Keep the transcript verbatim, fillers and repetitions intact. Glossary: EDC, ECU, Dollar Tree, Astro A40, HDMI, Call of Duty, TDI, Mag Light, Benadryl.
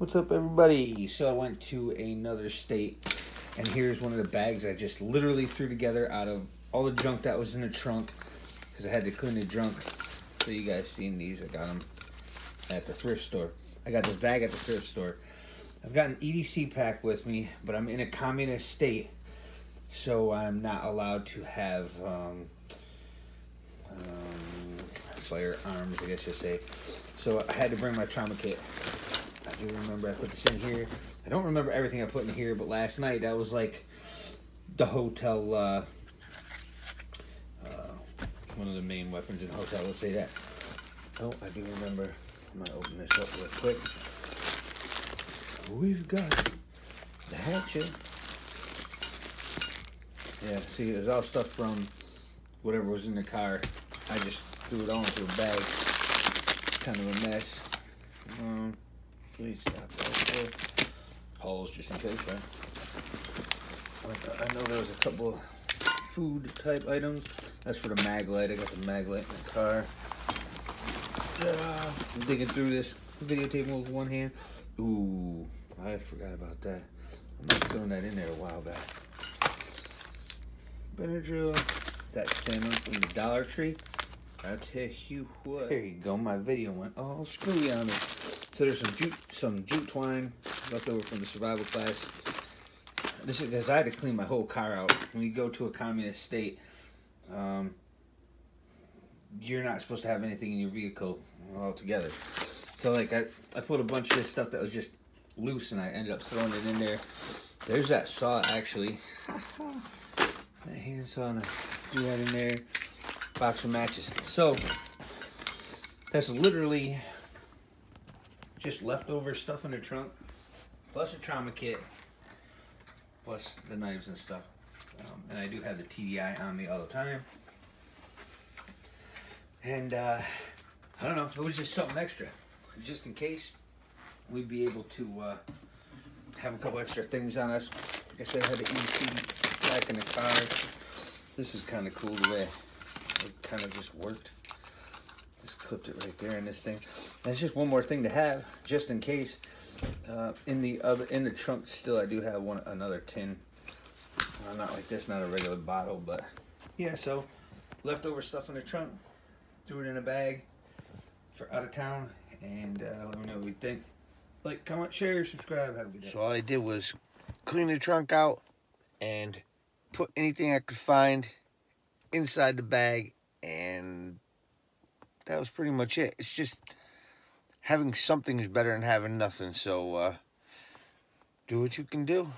What's up, everybody? So I went to another state, and here's one of the bags I just literally threw together out of all the junk that was in the trunk, because I had to clean the trunk. So you guys seen these, I got them at the thrift store. I got this bag at the thrift store. I've got an E D C pack with me, but I'm in a communist state, so I'm not allowed to have um, um, firearms, I guess you'll say. So I had to bring my trauma kit. I do remember I put this in here. I don't remember everything I put in here, but last night that was like the hotel, uh, uh, one of the main weapons in the hotel, let's say that. Oh, I do remember. I'm going to open this up real quick. We've got the hatchet. Yeah, see, it was all stuff from whatever was in the car. I just threw it all into a bag. It's kind of a mess. Um, Please stop that. Holes just in case, right? I know there was a couple of food type items. That's for the Mag Light. I got the Mag Light in the car. Yeah. I'm digging through this, videotaping with one hand. Ooh, I forgot about that. I might have thrown that in there a while back. Benadryl. That salmon from the Dollar Tree. I tell you what. There you go. My video went all screwy on me. So there's some jute, some jute twine left over from the survival class. This is because I had to clean my whole car out. When you go to a communist state, um, you're not supposed to have anything in your vehicle altogether. So like I, I pulled a bunch of this stuff that was just loose, and I ended up throwing it in there. There's that saw actually. That hand saw, and I threw that in there. Box of matches. So that's literally just leftover stuff in the trunk, plus a trauma kit, plus the knives and stuff. Um, and I do have the T D I on me all the time. And uh, I don't know, it was just something extra. Just in case we'd be able to uh, have a couple extra things on us. Like I said, I had the E C U back in the car. This is kind of cool the way it kind of just worked. Just clipped it right there in this thing. And it's just one more thing to have, just in case. Uh, in the other, in the trunk, still I do have one another tin. Uh, not like this, not a regular bottle, but yeah. So leftover stuff in the trunk, threw it in a bag for out of town. And uh, let me know what you think. Like, comment, share, subscribe. Have a good day. So all I did was clean the trunk out and put anything I could find inside the bag, and that was pretty much it. It's just having something is better than having nothing. So uh, do what you can do.